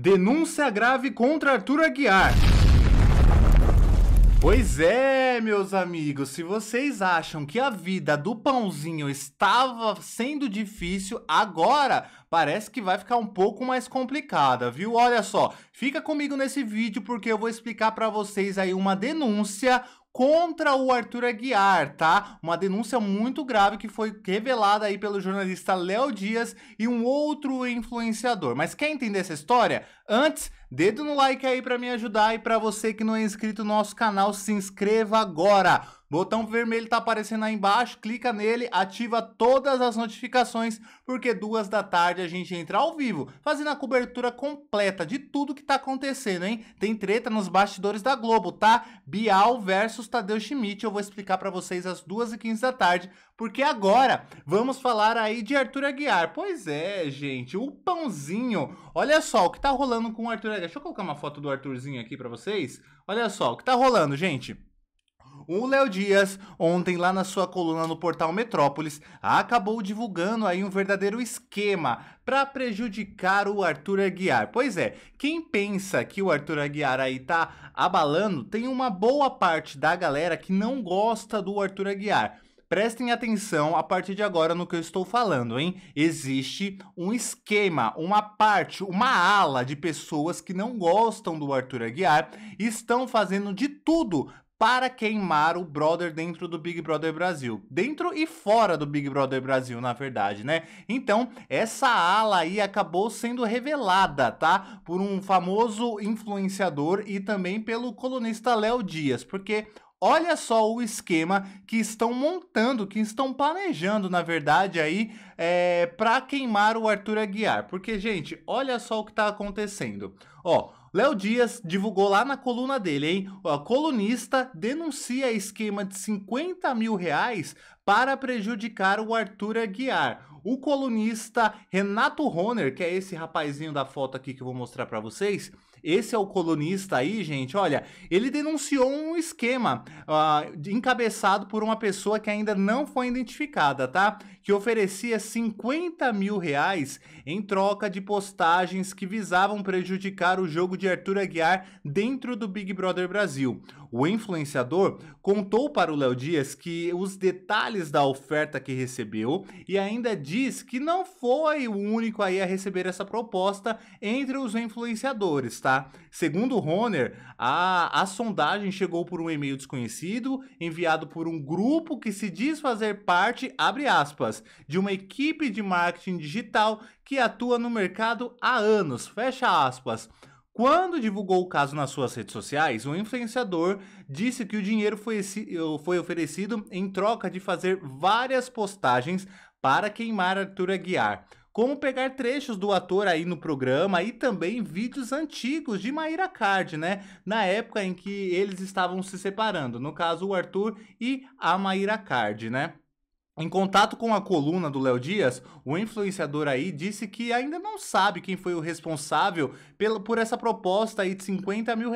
Denúncia grave contra Arthur Aguiar. Pois é, meus amigos, se vocês acham que a vida do Pãozinho estava sendo difícil, agora parece que vai ficar um pouco mais complicada, viu? Olha só, fica comigo nesse vídeo porque eu vou explicar pra vocês aí uma denúncia contra o Arthur Aguiar, tá? Uma denúncia muito grave que foi revelada aí pelo jornalista Léo Dias e um outro influenciador. Mas quer entender essa história? Antes, dedo no like aí pra me ajudar e pra você que não é inscrito no nosso canal, se inscreva agora! Botão vermelho tá aparecendo aí embaixo, clica nele, ativa todas as notificações, porque 14h a gente entra ao vivo, fazendo a cobertura completa de tudo que tá acontecendo, hein? Tem treta nos bastidores da Globo, tá? Bial versus Tadeu Schmidt, eu vou explicar pra vocês às 14h15, porque agora vamos falar aí de Arthur Aguiar. Pois é, gente, o Pãozinho, olha só o que tá rolando com o Arthur Aguiar. Deixa eu colocar uma foto do Arthurzinho aqui pra vocês. Olha só o que tá rolando, gente. O Léo Dias, ontem lá na sua coluna no portal Metrópoles, acabou divulgando aí um verdadeiro esquema para prejudicar o Arthur Aguiar. Pois é, quem pensa que o Arthur Aguiar aí tá abalando, tem uma boa parte da galera que não gosta do Arthur Aguiar. Prestem atenção a partir de agora no que eu estou falando, hein? Existe um esquema, uma parte, uma ala de pessoas que não gostam do Arthur Aguiar e estão fazendo de tudo para queimar o brother dentro do Big Brother Brasil. Dentro e fora do Big Brother Brasil, na verdade, né? Então, essa ala aí acabou sendo revelada, tá? Por um famoso influenciador e também pelo colunista Léo Dias, porque olha só o esquema que estão montando, que estão planejando, na verdade, aí, pra queimar o Arthur Aguiar. Porque, gente, olha só o que tá acontecendo. Ó, Léo Dias divulgou lá na coluna dele, hein? A colunista denuncia esquema de R$50 mil para prejudicar o Arthur Aguiar. O colunista Renato Rohner, que é esse rapazinho da foto aqui que eu vou mostrar pra vocês, esse é o colunista aí, gente, olha, ele denunciou um esquema encabeçado por uma pessoa que ainda não foi identificada, tá? Que oferecia R$50 mil em troca de postagens que visavam prejudicar o jogo de Arthur Aguiar dentro do Big Brother Brasil. O influenciador contou para o Léo Dias que os detalhes da oferta que recebeu e ainda diz que não foi o único aí a receber essa proposta entre os influenciadores, tá? Segundo Rohner, a sondagem chegou por um e-mail desconhecido, enviado por um grupo que se diz fazer parte, abre aspas, de uma equipe de marketing digital que atua no mercado há anos, fecha aspas. Quando divulgou o caso nas suas redes sociais, o influenciador disse que o dinheiro foi oferecido em troca de fazer várias postagens para queimar Arthur Aguiar, como pegar trechos do ator aí no programa e também vídeos antigos de Maíra Cardi, né? Na época em que eles estavam se separando, no caso o Arthur e a Maíra Cardi, né? Em contato com a coluna do Léo Dias, o influenciador aí disse que ainda não sabe quem foi o responsável por essa proposta aí de R$50 mil,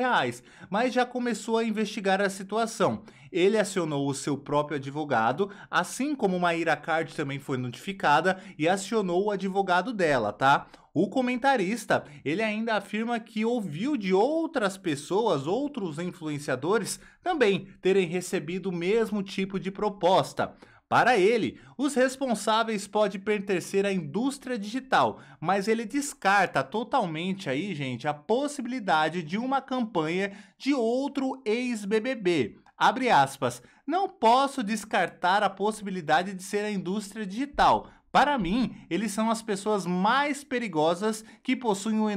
mas já começou a investigar a situação. Ele acionou o seu próprio advogado, assim como Maíra Cardi também foi notificada e acionou o advogado dela, tá? O comentarista, ele ainda afirma que ouviu de outras pessoas, outros influenciadores, também terem recebido o mesmo tipo de proposta. Para ele, os responsáveis podem pertencer à indústria digital, mas ele descarta totalmente aí, gente, a possibilidade de uma campanha de outro ex-BBB. Abre aspas, não posso descartar a possibilidade de ser a indústria digital. Para mim, eles são as pessoas mais perigosas que possuem um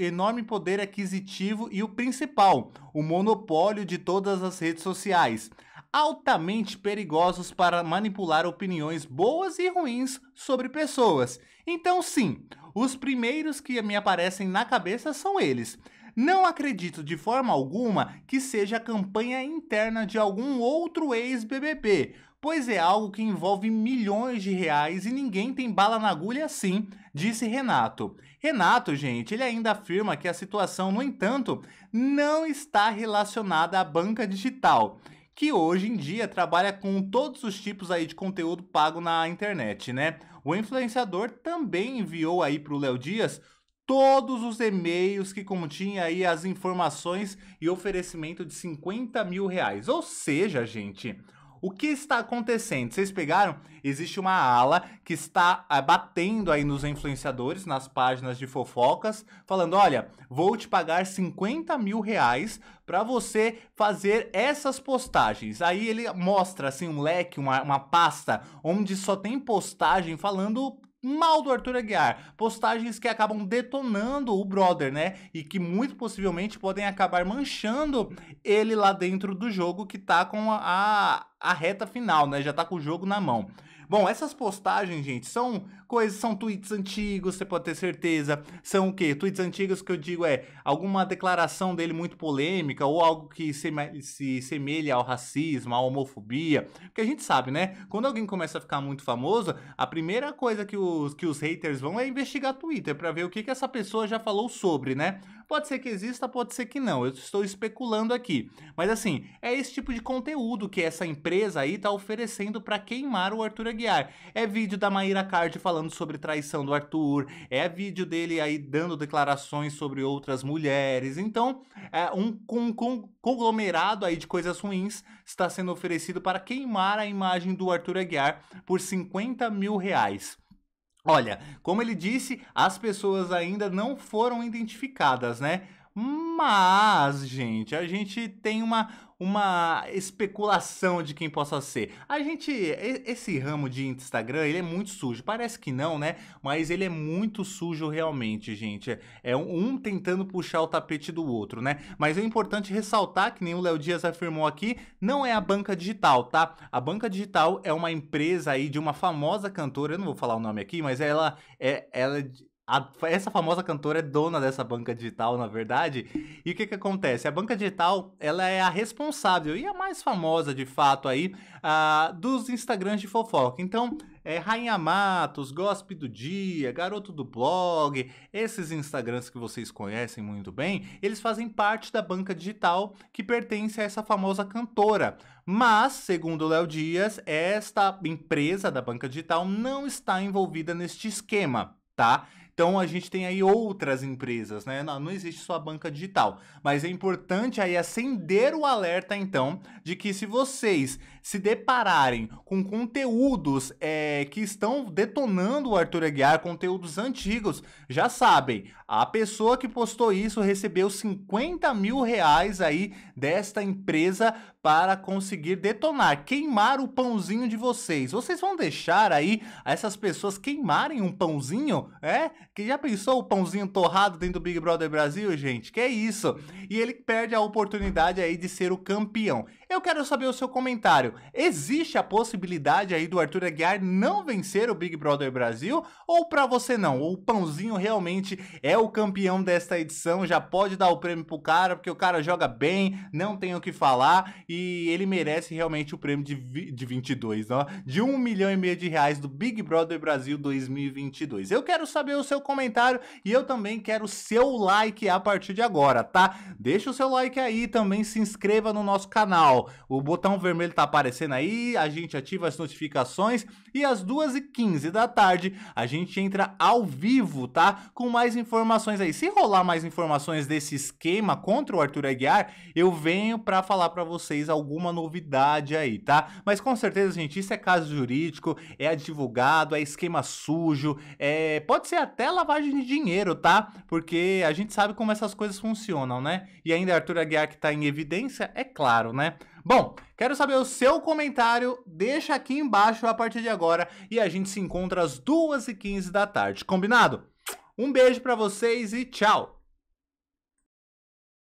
enorme poder aquisitivo e o principal, o monopólio de todas as redes sociais. Altamente perigosos para manipular opiniões boas e ruins sobre pessoas. Então sim, os primeiros que me aparecem na cabeça são eles. Não acredito de forma alguma que seja a campanha interna de algum outro ex-BBB, pois é algo que envolve R$milhões e ninguém tem bala na agulha assim, disse Renato. Renato, gente, ele ainda afirma que a situação, no entanto, não está relacionada à banca digital, que hoje em dia trabalha com todos os tipos aí de conteúdo pago na internet, né? O influenciador também enviou aí para o Léo Dias todos os e-mails que continha aí as informações e oferecimento de 50 mil reais. Ou seja, gente, o que está acontecendo? Vocês pegaram? Existe uma ala que está batendo aí nos influenciadores, nas páginas de fofocas, falando, olha, vou te pagar 50 mil reais para você fazer essas postagens. Aí ele mostra assim um leque, uma pasta, onde só tem postagem falando mal do Arthur Aguiar, postagens que acabam detonando o brother, né? E que muito possivelmente podem acabar manchando ele lá dentro do jogo, que tá com a reta final, né? Já tá com o jogo na mão. Bom, essas postagens, gente, são coisas, são tweets antigos, você pode ter certeza. São o quê? Tweets antigos que eu digo é alguma declaração dele muito polêmica ou algo que se semelha ao racismo, à homofobia. Porque a gente sabe, né? Quando alguém começa a ficar muito famoso, a primeira coisa que os haters vão é investigar Twitter para ver o que essa pessoa já falou sobre, né? Pode ser que exista, pode ser que não. Eu estou especulando aqui. Mas assim, é esse tipo de conteúdo que essa empresa aí tá oferecendo para queimar o Arthur Aguiar. É vídeo da Maíra Cardi falando sobre traição do Arthur, é vídeo dele aí dando declarações sobre outras mulheres. Então, é um conglomerado aí de coisas ruins está sendo oferecido para queimar a imagem do Arthur Aguiar por 50 mil reais. Olha, como ele disse, as pessoas ainda não foram identificadas, né? Mas, gente, a gente tem uma especulação de quem possa ser. Esse ramo de Instagram, ele é muito sujo. Parece que não, né? Mas ele é muito sujo realmente, gente. É um tentando puxar o tapete do outro, né? Mas é importante ressaltar, que nem o Léo Dias afirmou aqui, não é a banca digital, tá? A banca digital é uma empresa aí de uma famosa cantora, eu não vou falar o nome aqui, mas essa famosa cantora é dona dessa banca digital, na verdade. E o que acontece? A banca digital, ela é a responsável e a mais famosa, de fato, aí, dos Instagrams de fofoca. Então, Rainha Matos, Gosp do Dia, Garoto do Blog, esses Instagrams que vocês conhecem muito bem, eles fazem parte da banca digital que pertence a essa famosa cantora. Mas, segundo o Léo Dias, esta empresa da banca digital não está envolvida neste esquema, tá? Então a gente tem aí outras empresas, né? Não existe só a banca digital. Mas é importante aí acender o alerta, então, de que se vocês se depararem com conteúdos que estão detonando o Arthur Aguiar, conteúdos antigos, já sabem, a pessoa que postou isso recebeu 50 mil reais aí desta empresa para conseguir detonar, queimar o pãozinho de vocês. Vocês vão deixar aí essas pessoas queimarem um pãozinho, é? Que já pensou o pãozinho torrado dentro do Big Brother Brasil, gente? Que é isso? E ele perde a oportunidade aí de ser o campeão. Eu quero saber o seu comentário. Existe a possibilidade aí do Arthur Aguiar não vencer o Big Brother Brasil? Ou pra você não? O pãozinho realmente é o campeão desta edição, já pode dar o prêmio pro cara, porque o cara joga bem, não tem o que falar, e ele merece realmente o prêmio de 22, ó, de 1 milhão e meio de reais do Big Brother Brasil 2022. Eu quero saber o seu comentário e eu também quero seu like a partir de agora, tá? Deixa o seu like aí, também se inscreva no nosso canal. O botão vermelho tá aparecendo aí, a gente ativa as notificações e às 2h15 da tarde a gente entra ao vivo, tá? Com mais informações aí. Se rolar mais informações desse esquema contra o Arthur Aguiar, eu venho pra falar pra vocês alguma novidade aí, tá? Mas com certeza, gente, isso é caso jurídico, é advogado, é esquema sujo, pode ser até lavagem de dinheiro, tá? Porque a gente sabe como essas coisas funcionam, né? E ainda Arthur Aguiar que tá em evidência, é claro, né? Bom, quero saber o seu comentário, deixa aqui embaixo a partir de agora e a gente se encontra às 2h15 da tarde, combinado? Um beijo pra vocês e tchau!